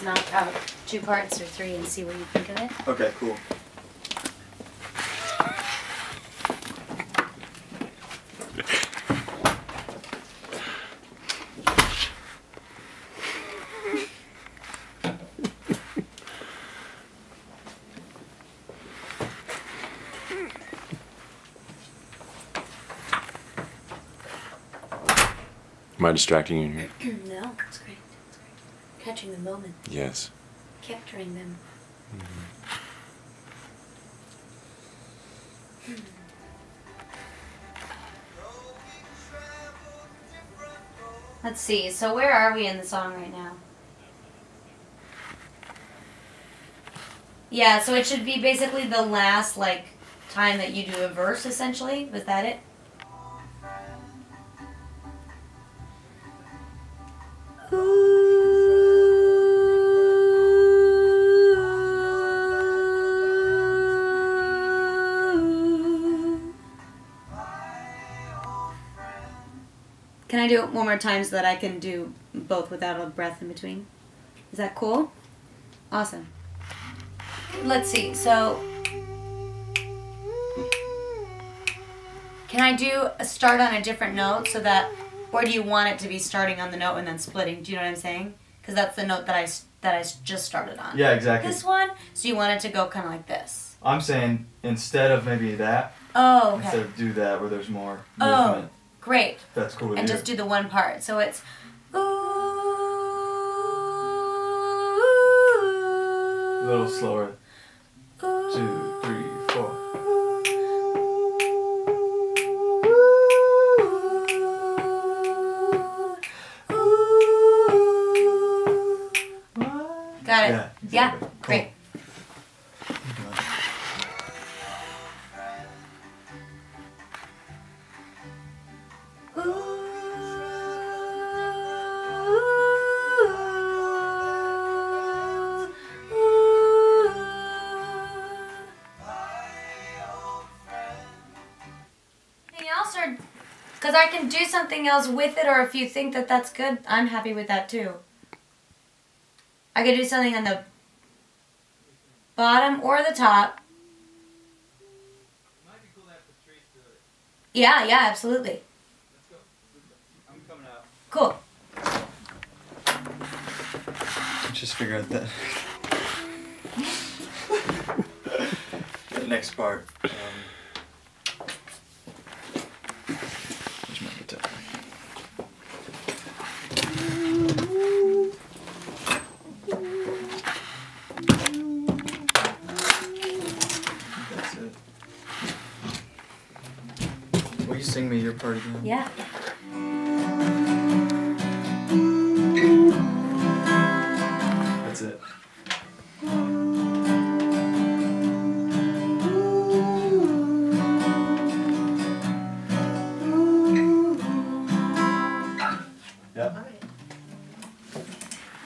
just knock out 2 parts or 3 and see what you think of it. Okay, cool. Am I distracting you in here? No, it's great. It's great. Catching the moment. Yes. Capturing them. Mm-hmm. Let's see. So where are we in the song right now? Yeah, so it should be basically the last, like, time that you do a verse, essentially. Was that it? Can I do it one more time so that I can do both without a breath in between? Is that cool? Awesome. Let's see, so... Can I do a start on a different note so that... Or do you want it to be starting on the note and then splitting? Do you know what I'm saying? Because that's the note that I just started on. Yeah, exactly. This one? So you want it to go kind of like this. I'm saying instead of maybe that. Oh, okay. Instead of do that where there's more movement. Oh. Great. That's cool. And just do the one part. So it's ooh. A little slower. Ooh. 2, 3, 4. Got it. Yeah. Exactly. Yeah. Cool. Great. Because I can do something else with it, or if you think that that's good, I'm happy with that too. I could do something on the bottom or the top. Might be cool to have the trees do it. Yeah, yeah, absolutely. Let's go. I'm coming out. Cool. I just figured out that. The next part. Will you sing me your part again? Yeah. That's it. Yep.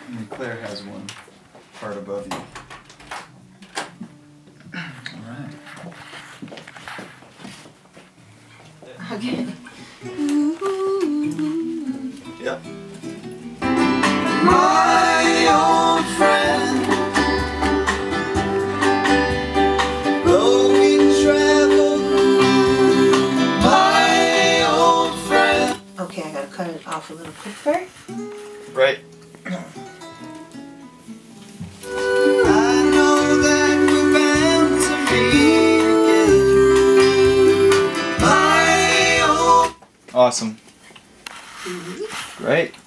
And Claire has one part above you. Okay. Yep. My old friend, though we travel, my old friend. Okay, I gotta cut it off a little quicker. Right. Awesome. Great.